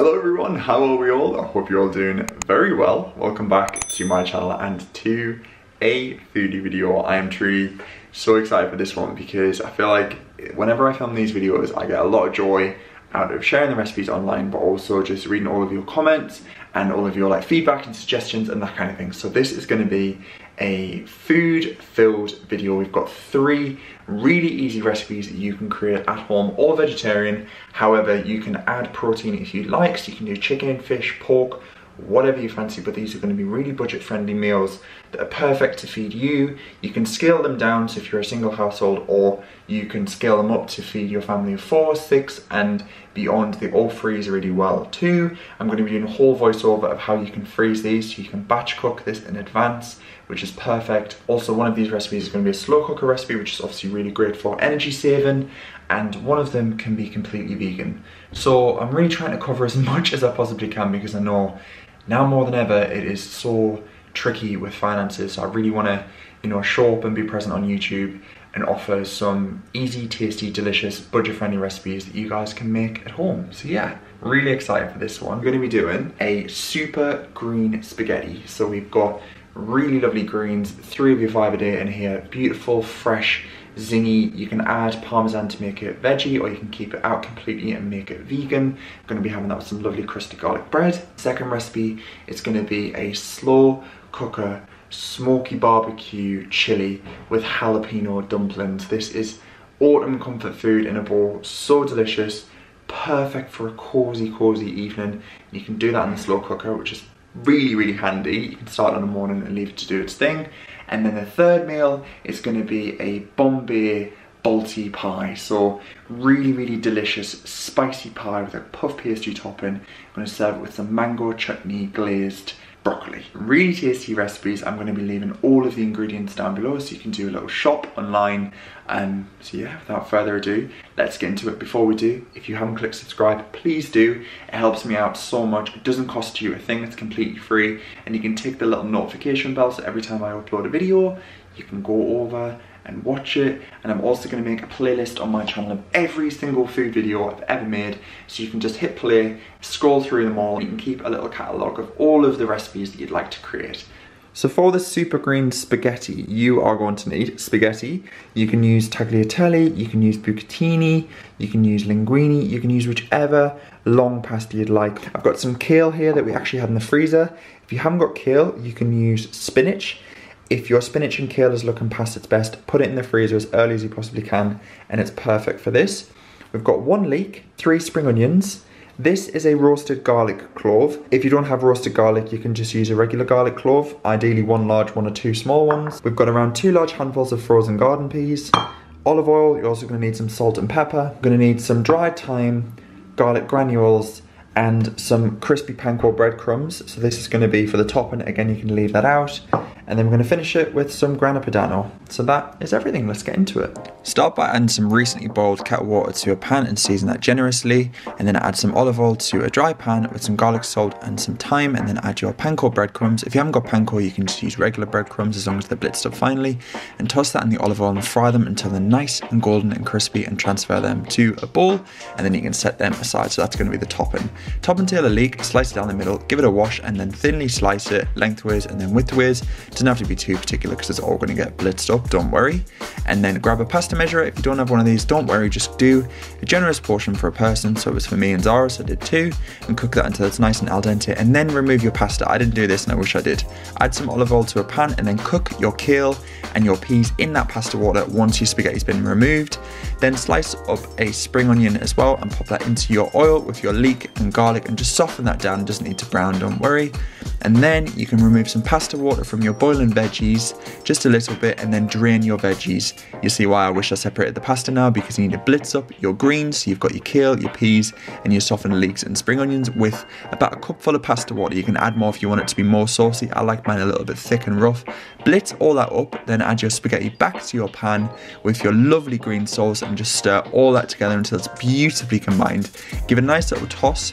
Hello everyone, how are we all? I hope you're all doing very well. Welcome back to my channel and to a foodie video. I am truly so excited for this one because I feel like whenever I film these videos I get a lot of joy out of sharing the recipes online, but also just reading all of your comments and all of your like feedback and suggestions and that kind of thing. So this is going to be a food filled video. We've got three really easy recipes that you can create at home, all vegetarian. However, you can add protein if you like, so you can do chicken, fish, pork, whatever you fancy, but these are going to be really budget friendly meals that are perfect to feed you. You can scale them down, so if you're a single household, or you can scale them up to feed your family of 4, 6 and beyond. They all freeze really well too. I'm going to be doing a whole voiceover of how you can freeze these, so you can batch cook this in advance, which is perfect. Also, one of these recipes is going to be a slow cooker recipe, which is obviously really great for energy saving, and one of them can be completely vegan. So I'm really trying to cover as much as I possibly can, because I know now more than ever it is so tricky with finances. So I really want to, you know, show up and be present on YouTube and offer some easy, tasty, delicious, budget-friendly recipes that you guys can make at home. So yeah, really excited for this one. I'm going to be doing a super green spaghetti. So we've got really lovely greens, 3 of your 5 a day in here, beautiful, fresh, zingy. You can add Parmesan to make it veggie, or you can keep it out completely and make it vegan. I'm going to be having that with some lovely crusty garlic bread. Second recipe is going to be a slow cooker smoky barbecue chili with jalapeno dumplings. This is autumn comfort food in a bowl, so delicious, perfect for a cozy evening. You can do that in the slow cooker, which is really handy. You can start on the morning and leave it to do its thing. And then the third meal is going to be a Bombay Balti pie. So really delicious spicy pie with a puff pastry topping. I'm going to serve it with some mango chutney glazed broccoli. Really tasty recipes. I'm going to be leaving all of the ingredients down below, so you can do a little shop online. So yeah, without further ado, let's get into it. Before we do, if you haven't clicked subscribe, please do. It helps me out so much. It doesn't cost you a thing, it's completely free, and you can tick the little notification bell, so every time I upload a video you can go over and watch it. And I'm also going to make a playlist on my channel of every single food video I've ever made, so you can just hit play, scroll through them all, and you can keep a little catalogue of all of the recipes that you'd like to create. So for the super green spaghetti, you are going to need spaghetti. You can use tagliatelle, you can use bucatini, you can use linguine, you can use whichever long pasta you'd like. I've got some kale here that we actually had in the freezer. If you haven't got kale, you can use spinach. If your spinach and kale is looking past its best, put it in the freezer as early as you possibly can, and it's perfect for this. We've got 1 leek, 3 spring onions. This is a roasted garlic clove. If you don't have roasted garlic, you can just use a regular garlic clove, ideally 1 large, 1 or 2 small ones. We've got around 2 large handfuls of frozen garden peas, olive oil. You're also going to need some salt and pepper. You're going to need some dried thyme, garlic granules, and some crispy panko breadcrumbs. So this is going to be for the topping. Again, you can leave that out. And then we're going to finish it with some grana padano. So that is everything. Let's get into it. Start by adding some recently boiled kettle water to a pan and season that generously. And then add some olive oil to a dry pan with some garlic salt and some thyme. And then add your panko breadcrumbs. If you haven't got panko, you can just use regular breadcrumbs as long as they're blitzed up finely. And toss that in the olive oil and fry them until they're nice and golden and crispy, and transfer them to a bowl. And then you can set them aside. So that's going to be the topping. Top and tail a leek, slice it down the middle, give it a wash, and then thinly slice it lengthways and then widthways. Doesn't have to be too particular because it's all going to get blitzed up, don't worry. And then grab a pasta measure. If you don't have one of these, don't worry, just do a generous portion for a person. So it was for me and Zara, so I did 2, and cook that until it's nice and al dente, and then remove your pasta. I didn't do this and I wish I did. Add some olive oil to a pan and then cook your kale and your peas in that pasta water once your spaghetti's been removed. Then slice up a spring onion as well and pop that into your oil with your leek and garlic, and just soften that down. It doesn't need to brown, don't worry. And then you can remove some pasta water from your boiling veggies, just a little bit, and then drain your veggies. You see why I wish I separated the pasta now, because you need to blitz up your greens. So you've got your kale, your peas, and your softened leeks and spring onions with about 1 cupful of pasta water. You can add more if you want it to be more saucy. I like mine a little bit thick and rough. Blitz all that up, then add your spaghetti back to your pan with your lovely green sauce, and just stir all that together until it's beautifully combined. Give it a nice little toss.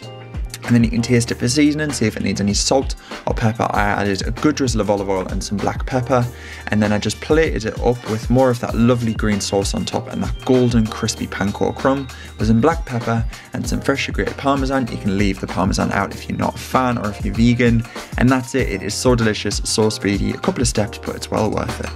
and then you can taste it for seasoning, see if it needs any salt or pepper. I added a good drizzle of olive oil and some black pepper, and then I just plated it up with more of that lovely green sauce on top, and that golden crispy panko crumb with some black pepper and some freshly grated Parmesan. You can leave the Parmesan out if you're not a fan or if you're vegan, and that's it. It is so delicious, so speedy, a couple of steps, but it's well worth it.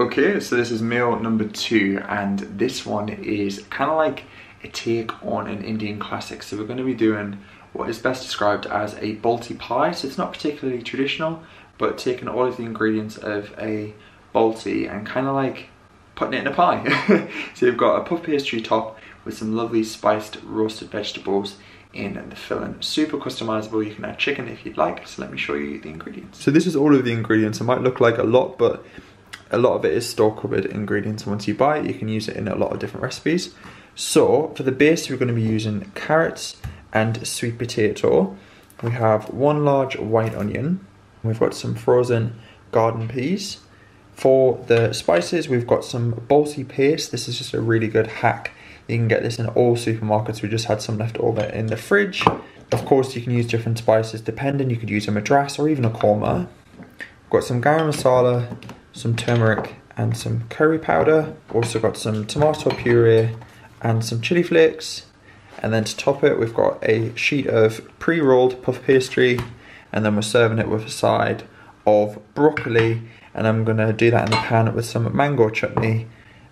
Okay, so this is meal number 2, and this one is kind of like a take on an Indian classic. So we're going to be doing what is best described as a Balti pie. So it's not particularly traditional, but taking all of the ingredients of a Balti and kind of like putting it in a pie. So you've got a puff pastry top with some lovely spiced roasted vegetables in the filling. Super customizable, you can add chicken if you'd like. So let me show you the ingredients. So this is all of the ingredients. It might look like a lot, but a lot of it is store cupboard ingredients, and once you buy it, you can use it in a lot of different recipes. So for the base, we're going to be using carrots and sweet potato. We have one large white onion. We've got some frozen garden peas. For the spices, we've got some Balti paste. This is just a really good hack. You can get this in all supermarkets. We just had some left over in the fridge. Of course, you can use different spices depending. You could use a madras or even a korma. We've got some garam masala, some turmeric and some curry powder. Also got some tomato puree and some chili flakes. And then to top it, we've got a sheet of pre-rolled puff pastry, and then we're serving it with a side of broccoli, and I'm gonna do that in the pan with some mango chutney.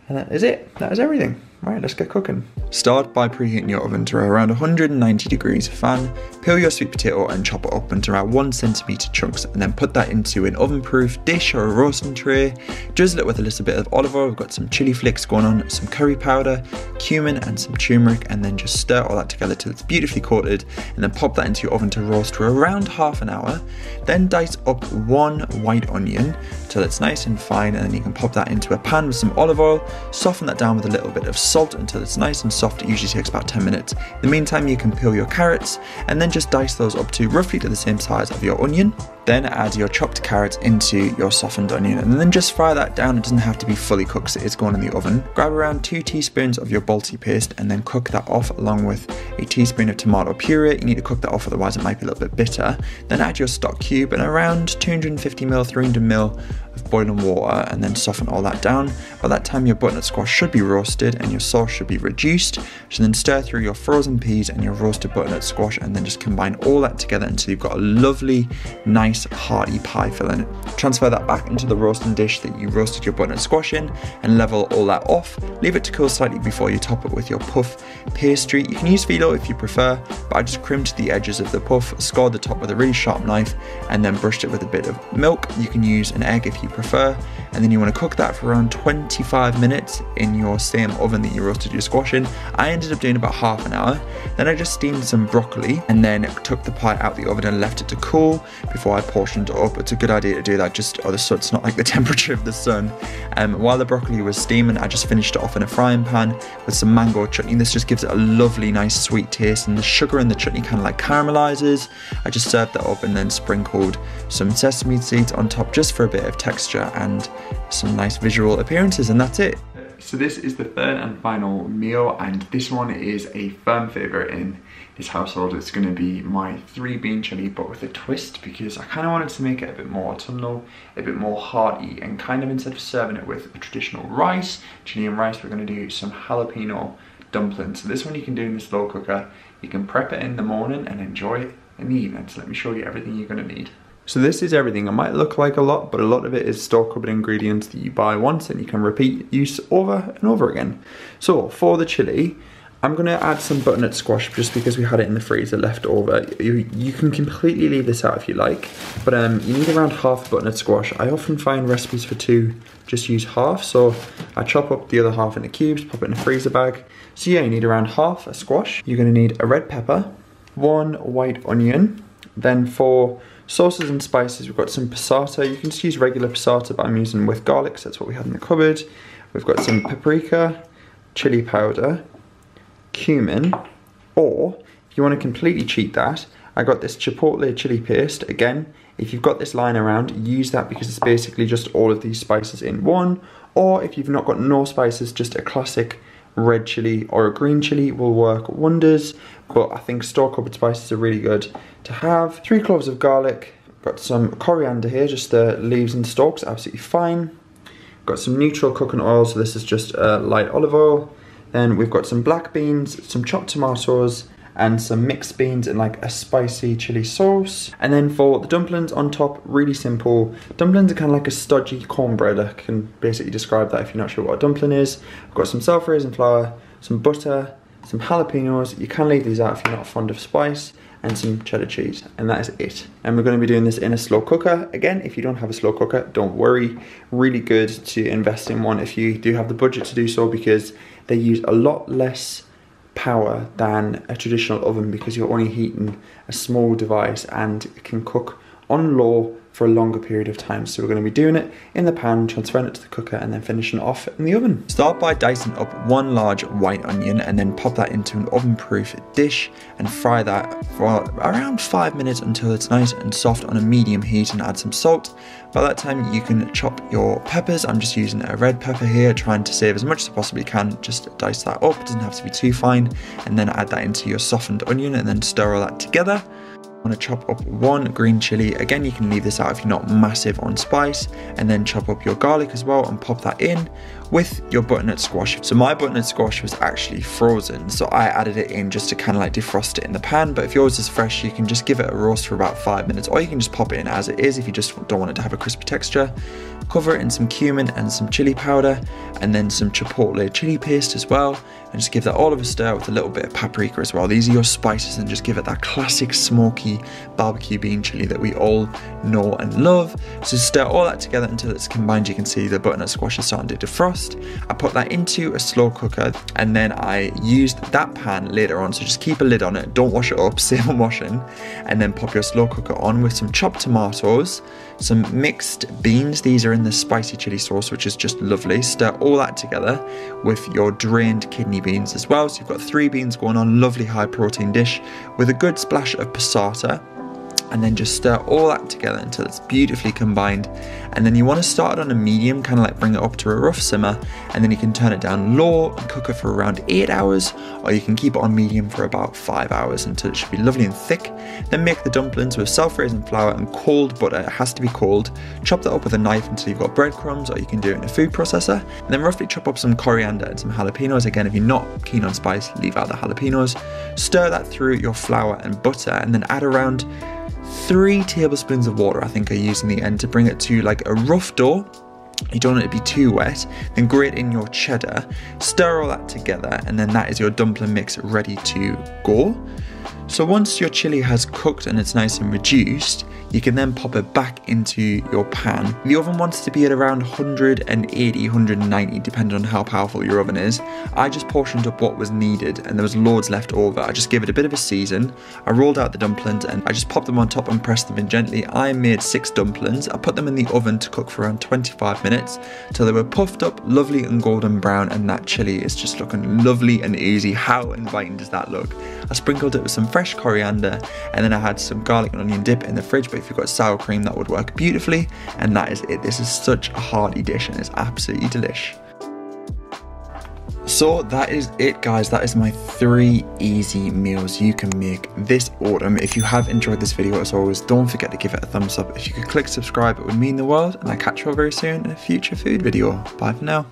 And that is it, that is everything. Right, let's get cooking. Start by preheating your oven to around 190 degrees fan. Peel your sweet potato and chop it up into around 1 centimetre chunks, and then put that into an oven-proof dish or a roasting tray. Drizzle it with a little bit of olive oil. We've got some chili flakes going on, some curry powder, cumin and some turmeric, and then just stir all that together till it's beautifully coated, and then pop that into your oven to roast for around half an hour. Then dice up one white onion till it's nice and fine, and then you can pop that into a pan with some olive oil, soften that down with a little bit of salt until it's nice and soft. It usually takes about 10 minutes. In the meantime, you can peel your carrots and then just dice those up to roughly to the same size of your onion. Then add your chopped carrots into your softened onion, and then just fry that down. It doesn't have to be fully cooked, so it's going in the oven. Grab around 2 teaspoons of your Balti paste and then cook that off along with a teaspoon of tomato puree. You need to cook that off, otherwise it might be a little bit bitter. Then add your stock cube and around 250 ml, 300 ml of boiling water, and then soften all that down. By that time, your butternut squash should be roasted and your sauce should be reduced. So then stir through your frozen peas and your roasted butternut squash, and then just combine all that together until you've got a lovely, nice, hearty pie filling. Transfer that back into the roasting dish that you roasted your butternut squash in and level all that off. Leave it to cool slightly before you top it with your puff pastry. You can use filo if you prefer, but I just crimped the edges of the puff, scored the top with a really sharp knife, and then brushed it with a bit of milk. You can use an egg if you prefer, and then you want to cook that for around 25 minutes in your same oven that you roasted your squash in. I ended up doing about half an hour. Then I just steamed some broccoli and then took the pie out the oven and left it to cool before I portioned it up. It's a good idea to do that just oh, the sun's not like the temperature of the sun. While the broccoli was steaming, I just finished it off in a frying pan with some mango chutney. This just gives it a lovely, nice, sweet taste, and the sugar in the chutney kind of like caramelizes. I just served that up and then sprinkled some sesame seeds on top just for a bit of texture and some nice visual appearances, and that's it. So this is the third and final meal, and this one is a firm favourite in this household. It's going to be my 3 bean chili, but with a twist, because I kind of wanted to make it a bit more autumnal, a bit more hearty, and kind of instead of serving it with a traditional rice, Chilean rice, we're going to do some jalapeno dumplings. So this one you can do in the slow cooker. You can prep it in the morning and enjoy it in the evening. So let me show you everything you're going to need. So this is everything. It might look like a lot, but a lot of it is store cupboard ingredients that you buy once and you can repeat use over and over again. So for the chili, I'm gonna add some butternut squash just because we had it in the freezer left over. You can completely leave this out if you like, but you need around half butternut squash. I often find recipes for 2 just use half, so I chop up the other half into cubes, pop it in a freezer bag. So yeah, you need around half a squash. You're gonna need a red pepper, 1 white onion, then for sauces and spices, we've got some passata. You can just use regular passata, but I'm using with garlic, so that's what we had in the cupboard. We've got some paprika, chili powder, cumin, or if you want to completely cheat that, I got this chipotle chili paste. Again, if you've got this lying around, use that because it's basically just all of these spices in one. Or if you've not got no spices, just a classic red chili or a green chili will work wonders, but I think store cupboard spices are really good to have. 3 cloves of garlic, got some coriander here, just the leaves and stalks, absolutely fine. Got some neutral coconut oil, so this is just light olive oil. Then we've got some black beans, some chopped tomatoes, and some mixed beans and like a spicy chili sauce. And then for the dumplings on top, really simple. Dumplings are kind of like a stodgy cornbread. I can basically describe that if you're not sure what a dumpling is. I've got some self-raising flour, some butter, some jalapenos. You can leave these out if you're not fond of spice, and some cheddar cheese, and that is it. And we're going to be doing this in a slow cooker. Again, if you don't have a slow cooker, don't worry. Really good to invest in one if you do have the budget to do so, because they use a lot less power than a traditional oven because you're only heating a small device and it can cook on low for a longer period of time. So we're going to be doing it in the pan, transferring it to the cooker, and then finishing off in the oven. Start by dicing up 1 large white onion and then pop that into an oven-proof dish and fry that for around 5 minutes until it's nice and soft on a medium heat, and add some salt. By that time you can chop your peppers. I'm just using a red pepper here, trying to save as much as I possibly can. Just dice that up, it doesn't have to be too fine, and then add that into your softened onion and then stir all that together. I'm going to chop up 1 green chili. Again, you can leave this out if you're not massive on spice, and then chop up your garlic as well and pop that in with your butternut squash. So my butternut squash was actually frozen, so I added it in just to kind of like defrost it in the pan, but if yours is fresh you can just give it a roast for about 5 minutes, or you can just pop it in as it is if you just don't want it to have a crispy texture. Cover it in some cumin and some chili powder, and then some chipotle chili paste as well, and just give that all of a stir with a little bit of paprika as well. These are your spices, and just give it that classic smoky barbecue bean chili that we all know and love. So stir all that together until it's combined. You can see the butternut squash is starting to defrost. I put that into a slow cooker, and then I used that pan later on, so just keep a lid on it, don't wash it up, save on washing, and then pop your slow cooker on with some chopped tomatoes, some mixed beans, these are in the spicy chili sauce which is just lovely. Stir all that together with your drained kidney beans as well, so you've got 3 beans going on. Lovely high protein dish with a good splash of passata, and then just stir all that together until it's beautifully combined. And then you want to start it on a medium, kind of like bring it up to a rough simmer, and then you can turn it down low and cook it for around 8 hours, or you can keep it on medium for about 5 hours until it should be lovely and thick. Then make the dumplings with self-raising flour and cold butter, it has to be cold. Chop that up with a knife until you've got breadcrumbs, or you can do it in a food processor. And then roughly chop up some coriander and some jalapenos. Again, if you're not keen on spice, leave out the jalapenos. Stir that through your flour and butter, and then add around 3 tablespoons of water, I think I used in the end, to bring it to like a rough dough. You don't want it to be too wet. Then grate in your cheddar, stir all that together, and then that is your dumpling mix ready to go. So once your chili has cooked and it's nice and reduced, you can then pop it back into your pan. The oven wants to be at around 180, 190, depending on how powerful your oven is. I just portioned up what was needed, and there was loads left over. I just gave it a bit of a season. I rolled out the dumplings and I just popped them on top and pressed them in gently. I made 6 dumplings. I put them in the oven to cook for around 25 minutes till they were puffed up, lovely and golden brown, and that chili is just looking lovely and oozy. How inviting does that look? I sprinkled it with some fresh coriander, and then I had some garlic and onion dip in the fridge, but if you've got sour cream that would work beautifully, and that is it. This is such a hearty dish and it's absolutely delish. So that is it, guys. That is my 3 easy meals you can make this autumn. If you have enjoyed this video, as always, don't forget to give it a thumbs up. If you could click subscribe, it would mean the world, and I'll catch you all very soon in a future food video. Bye for now.